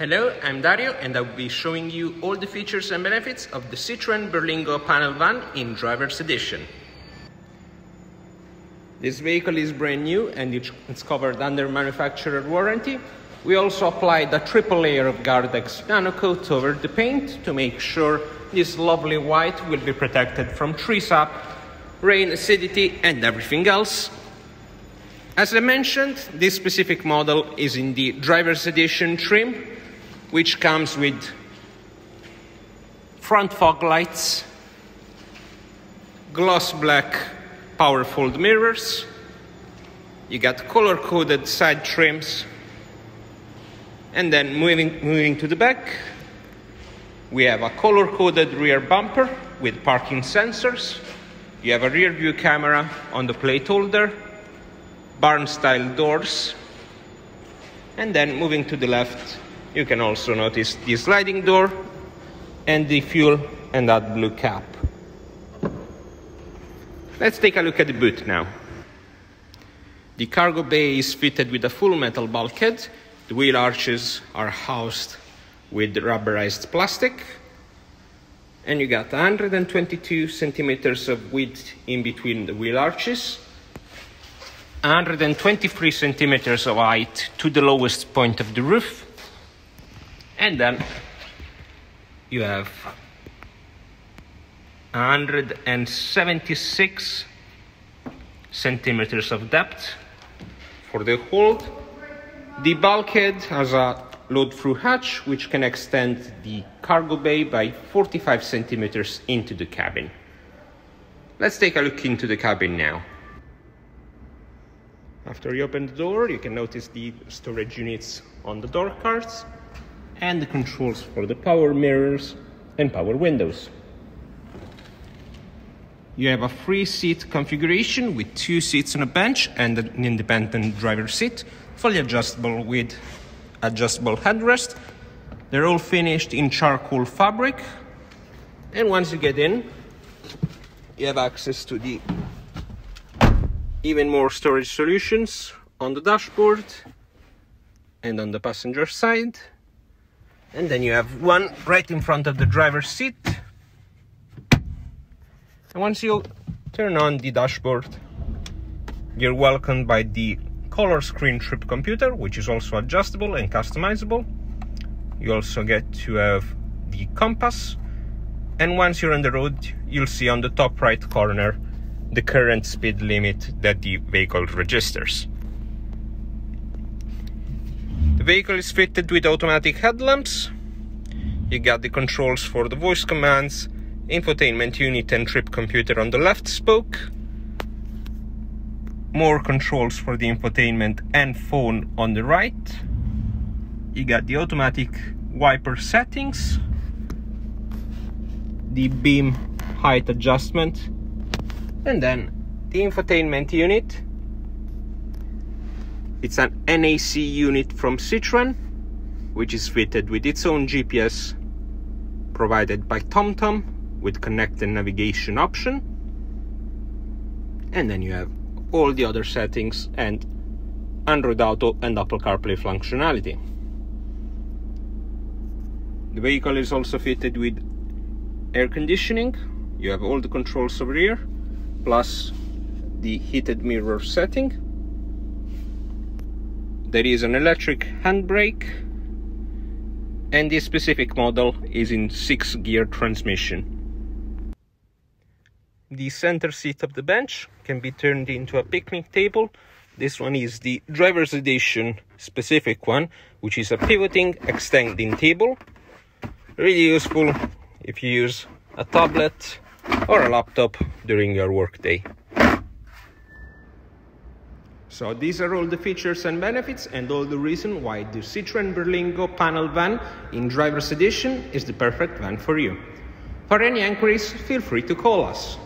Hello, I'm Dario and I'll be showing you all the features and benefits of the Citroen Berlingo panel van in driver's edition. This vehicle is brand new and it's covered under manufacturer warranty. We also applied a triple layer of Gardex nano coat over the paint to make sure this lovely white will be protected from tree sap, rain, acidity and everything else. As I mentioned, this specific model is in the driver's edition trim, which comes with front fog lights, gloss black power fold mirrors, you got color-coded side trims, and then moving to the back, we have a color-coded rear bumper with parking sensors, you have a rear view camera on the plate holder, barn-style doors, and then moving to the left, you can also notice the sliding door and the fuel and AdBlue cap. Let's take a look at the boot now. The cargo bay is fitted with a full metal bulkhead. The wheel arches are housed with rubberized plastic. And you got 122 centimeters of width in between the wheel arches, 123 centimeters of height to the lowest point of the roof. And then you have 176 centimeters of depth for the hold. The bulkhead has a load-through hatch which can extend the cargo bay by 45 centimeters into the cabin. Let's take a look into the cabin now. After you open the door, you can notice the storage units on the door cards and the controls for the power mirrors and power windows. You have a three-seat configuration with 2 seats on a bench and an independent driver's seat, fully adjustable with adjustable headrest. They're all finished in charcoal fabric. And once you get in, you have access to the even more storage solutions on the dashboard and on the passenger side. And then you have one right in front of the driver's seat. And once you turn on the dashboard, you're welcomed by the color screen trip computer, which is also adjustable and customizable. You also get to have the compass. And once you're on the road, you'll see on the top right corner the current speed limit that the vehicle registers. The vehicle is fitted with automatic headlamps. You got the controls for the voice commands, infotainment unit and trip computer on the left spoke. More controls for the infotainment and phone on the right. You got the automatic wiper settings, the beam height adjustment, and then the infotainment unit. It's an NAC unit from Citroen, which is fitted with its own GPS provided by TomTom with connect and navigation option. And then you have all the other settings and Android Auto and Apple CarPlay functionality. The vehicle is also fitted with air conditioning. You have all the controls over here, plus the heated mirror setting. There is an electric handbrake, and this specific model is in 6-gear transmission. The center seat of the bench can be turned into a picnic table. This one is the driver's edition specific one, which is a pivoting, extending table. Really useful if you use a tablet or a laptop during your workday. So these are all the features and benefits and all the reason why the Citroen Berlingo panel van in driver's edition is the perfect van for you. For any inquiries, feel free to call us.